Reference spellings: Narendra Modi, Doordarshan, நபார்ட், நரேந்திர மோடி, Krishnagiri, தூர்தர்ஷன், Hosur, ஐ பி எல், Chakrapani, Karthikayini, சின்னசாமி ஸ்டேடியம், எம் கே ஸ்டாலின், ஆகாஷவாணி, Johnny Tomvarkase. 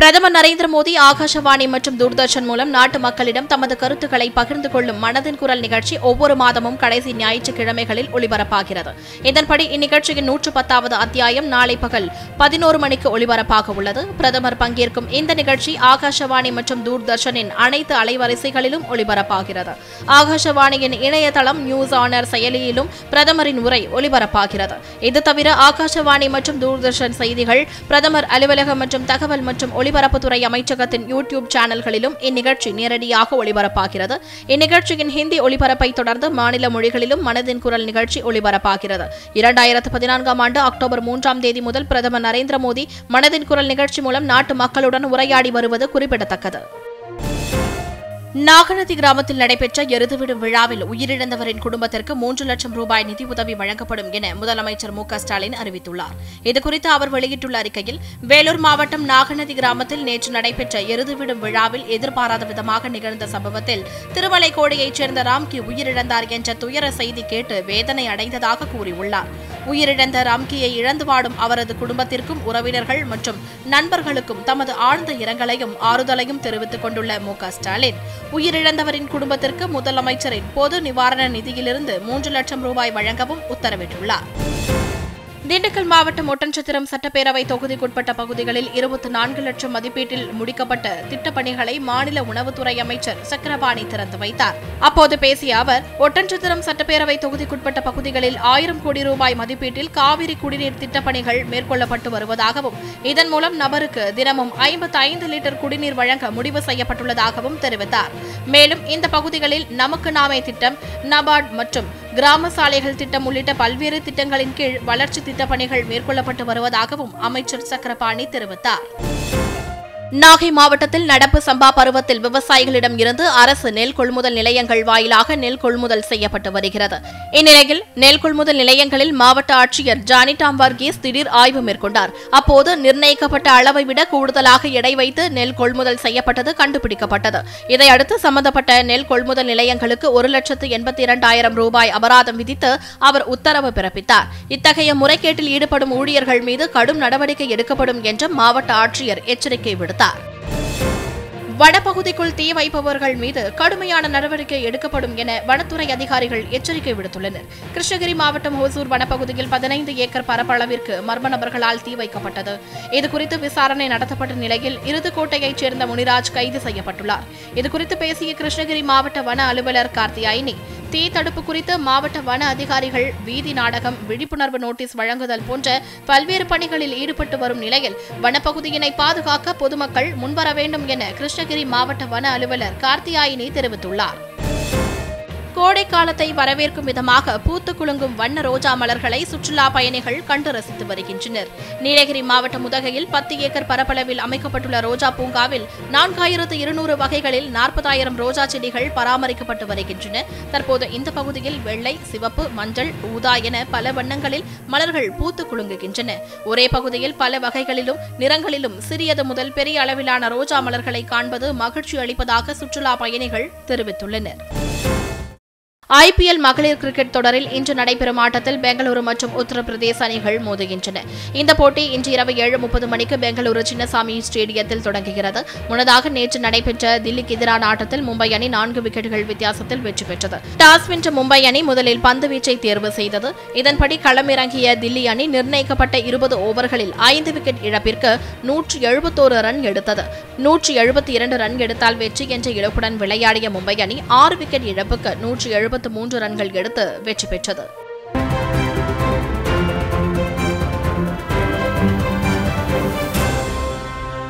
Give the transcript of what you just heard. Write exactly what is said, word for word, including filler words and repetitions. Pradhama Narendra Modi, Akashawani மற்றும் Doordarshan மூலம் நாட்டு மக்களிடம் தமது கருத்துக்களை பகிர்ந்து கொள்ளும் மனதின் குரல் நிகழ்ச்சி ஒவ்வொரு மாதமும் கடைசி ஞாயிற்றுக்கிழமைகளில் ஒளிபரப்பாகிறது. இதன்படி இந்நிகழ்ச்சியின் நூற்று பத்தாவது அத்தியாயம் நாளை பகல் பதினொரு மணிக்கு ஒளிபரப்பாக உள்ளது. பிரதமர் பங்கேற்கும் இந்த நிகழ்ச்சி ஆகாஷவாணி மற்றும் தூர்தர்ஷனின் அனைத்து அலைவரிசைகளிலும் ஒளிபரப்பாகிறது. ஆகாஷவாணியின் இணையதளம் நியூஸ் ஆனர் செயலியிலும் பிரதமரின் உரை ஒளிபரப்பாகிறது. இது தவிர ஆகாஷவாணி மற்றும் தூர்தர்ஷன் செய்திகள் பிரதமர் அலுவலகம் மற்றும் தகவல் மற்றும் ஒளிபரப்புத்துறை அமைச்சகத்தின் யூடியூப் சேனல்களிலும் இந்நிகழ்ச்சி நேரடியாக ஒளிபரப்பாகிறது. இந்நிகழ்ச்சியின் ஹிந்தி ஒளிபரப்பை தொடர்ந்து மாநில மொழிகளிலும் மனதின் குரல் நிகழ்ச்சி ஒளிபரப்பாகிறது. இரண்டாயிரத்து பதினான்காம் ஆண்டு அக்டோபர் மூன்றாம் தேதி முதல் பிரதமர் நரேந்திர மோடி மனதின் குரல் நிகழ்ச்சி மூலம் நாட்டு மக்களுடன் உரையாடி வருவது குறிப்பிடத்தக்கது. நாகநதி கிராமத்தில் நடைபெற்ற எருதுவிடும் விழாவில் உயிரிழந்தவரின் குடும்பத்திற்கு மூன்று லட்சம் ரூபாய் நிதி உதவி வழங்கப்படும் என முதலமைச்சர் எம் கே ஸ்டாலின் அறிவித்துள்ளார். இதுகுறித்து அவர் வெளியிட்டுள்ள அறிக்கையில், வேலூர் மாவட்டம் நாகநதி கிராமத்தில் நேற்று நடைபெற்ற எருதுவிடும் விழாவில் எதிர்பாராத விதமாக நிகழ்ந்த சம்பவத்தில் திருமலைக்கோடியைச் சேர்ந்த ராம்கி உயிரிழந்தார் என்ற துயர செய்தி கேட்டு வேதனை அடைந்ததாக கூறியுள்ளார். உயிரிழந்த ராம்கியை இழந்து வாடும் அவரது குடும்பத்திற்கும் உறவினர்கள் மற்றும் நண்பர்களுக்கும் தமது ஆழ்ந்த இரங்கலையும் ஆறுதலையும் தெரிவித்துக் கொண்டுள்ள எம் கே ஸ்டாலின், உயிரிழந்தவரின் குடும்பத்திற்கு முதலமைச்சரின் பொது நிவாரண நிதியிலிருந்து மூன்று லட்சம் ரூபாய் வழங்கவும் உத்தரவிட்டுள்ளார். திண்டுக்கல் மாவட்டம் ஒட்டன்சத்திரம் சட்டப்பேரவை தொகுதிக்குட்பட்ட பகுதிகளில் இருபத்தி நான்கு லட்சம் மதிப்பீட்டில் முடிக்கப்பட்ட திட்டப்பணிகளை மாநில உணவுத்துறை அமைச்சர் சக்கரபாணி திறந்து வைத்தார். அப்போது பேசிய அவர், ஒட்டன்சத்திரம் சட்டப்பேரவை தொகுதிக்குட்பட்ட பகுதிகளில் ஆயிரம் கோடி ரூபாய் மதிப்பீட்டில் காவிரி குடிநீர் திட்டப்பணிகள் மேற்கொள்ளப்பட்டு வருவதாகவும், இதன் மூலம் நபருக்கு தினமும் ஐம்பத்தி ஐந்து லிட்டர் குடிநீர் வழங்க முடிவு செய்யப்பட்டுள்ளதாகவும் தெரிவித்தார். மேலும் இந்த பகுதிகளில் நமக்கு நாமே திட்டம், நபார்ட் மற்றும் கிராம சாலைகள் திட்டம் உள்ளிட்ட பல்வேறு திட்டங்களின் கீழ் வளர்ச்சி திட்டப்பணிகள் மேற்கொள்ளப்பட்டு வருவதாகவும் அமைச்சர் சக்கரபாணி தெரிவித்தார். நாகை மாவட்டத்தில் நடப்பு சம்பா பருவத்தில் விவசாயிகளிடம் இருந்து அரசு நெல் கொள்முதல் நிலையங்கள் வாயிலாக நெல் கொள்முதல் செய்யப்பட்டு வருகிறது. இந்நிலையில் நெல் கொள்முதல் நிலையங்களில் மாவட்ட ஆட்சியர் ஜானி டாம்வார்கேஸ் திடீர் ஆய்வு மேற்கொண்டார். அப்போது நிர்ணயிக்கப்பட்ட அளவை விட கூடுதலாக எடை வைத்து நெல் கொள்முதல் செய்யப்பட்டது கண்டுபிடிக்கப்பட்டது. இதையடுத்து சம்பந்தப்பட்ட நெல் கொள்முதல் நிலையங்களுக்கு ஒரு லட்சத்து எண்பத்தி இரண்டாயிரம் ரூபாய் அபராதம் விதித்து அவர் உத்தரவு பிறப்பித்தார். இத்தகைய முறைகேட்டில் ஈடுபடும் ஊழியர்கள் மீது கடும் நடவடிக்கை எடுக்கப்படும் என்று மாவட்ட ஆட்சியர் எச்சரிக்கை விடுத்தார். வனப்பகுதிக்குள் தீ வைப்பவர்கள் மீது கடுமையான நடவடிக்கை எடுக்கப்படும் என வனத்துறை அதிகாரிகள் எச்சரிக்கை விடுத்துள்ளனர். கிருஷ்ணகிரி மாவட்டம் ஹோசூர் வனப்பகுதியில் பதினைந்து ஏக்கர் பரப்பளவிற்கு மர்ம நபர்களால் தீ வைக்கப்பட்டது. இதுகுறித்து விசாரணை நடத்தப்பட்ட நிலையில் இருதுக்கோட்டையைச் சேர்ந்த முனிராஜ் கைது செய்யப்பட்டுள்ளார். இதுகுறித்து பேசிய கிருஷ்ணகிரி மாவட்ட வன அலுவலர் கார்த்திகாயினி, தீ தடுப்பு குறித்து மாவட்ட வன அதிகாரிகள் வீதி நாடகம், விழிப்புணர்வு நோட்டீஸ் வழங்குதல் போன்ற பல்வேறு பணிகளில் ஈடுபட்டு வரும் நிலையில் வனப்பகுதியினை பாதுகாக்க பொதுமக்கள் முன்வர வேண்டும் என கிருஷ்ணகிரி மாவட்ட வன அலுவலர் கார்த்திகாயினி தெரிவித்துள்ளார். கோடைக்காலத்தை வரவேற்கும் விதமாக பூத்து குலுங்கும் வண்ண ரோஜா மலர்களை சுற்றுலா பயணிகள் கண்டு ரசித்து வருகின்றனர். நீலகிரி மாவட்டம் உதகையில் பத்து ஏக்கர் பரப்பளவில் அமைக்கப்பட்டுள்ள ரோஜா பூங்காவில் நான்காயிரத்து இருநூறு வகைகளில் நாற்பதாயிரம் ரோஜா செடிகள் பராமரிக்கப்பட்டு வருகின்றன. தற்போது இந்த பகுதியில் வெள்ளை, சிவப்பு, மஞ்சள், ஊதா என பல வண்ணங்களில் மலர்கள் பூத்து குலுங்குகின்றன. ஒரே பகுதியில் பல வகைகளிலும் நிறங்களிலும் சிறியது முதல் பெரிய அளவிலான ரோஜா மலர்களை காண்பது மகிழ்ச்சி அளிப்பதாக சுற்றுலா பயணிகள் தெரிவித்துள்ளனர். ஐ பி எல் மகளிர் கிரிக்கெட் தொடரில் இன்று நடைபெறும் ஆட்டத்தில் பெங்களூரு மற்றும் உத்தரப்பிரதேச அணிகள் மோதுகின்றன. இந்த போட்டி இன்று இரவு ஏழு முப்பது மணிக்கு பெங்களூரு சின்னசாமி ஸ்டேடியத்தில் தொடங்குகிறது. முன்னதாக நேற்று நடைபெற்ற தில்லிக்கு எதிரான ஆட்டத்தில் மும்பை அணி நான்கு விக்கெட்டுகள் வித்தியாசத்தில் வெற்றி பெற்றது. டாஸ் வென்ற மும்பை அணி முதலில் பந்து வீச்சை தேர்வு செய்தது. இதன்படி களமிறங்கிய தில்லி அணி நிர்ணயிக்கப்பட்ட இருபது ஓவர்களில் ஐந்து விக்கெட் இழப்பிற்கு நூற்று எழுபத்தோரு ரன் எடுத்தது. நூற்று எழுபத்தி இரண்டு ரன் எடுத்தால் வெற்றி என்ற இழப்புடன் விளையாடிய மும்பை அணி ஆறு விக்கெட் இழப்புக்கு நூற்று எழுபத்தி மூன்று ரன்கள் எடுத்து வெற்றி பெற்றது.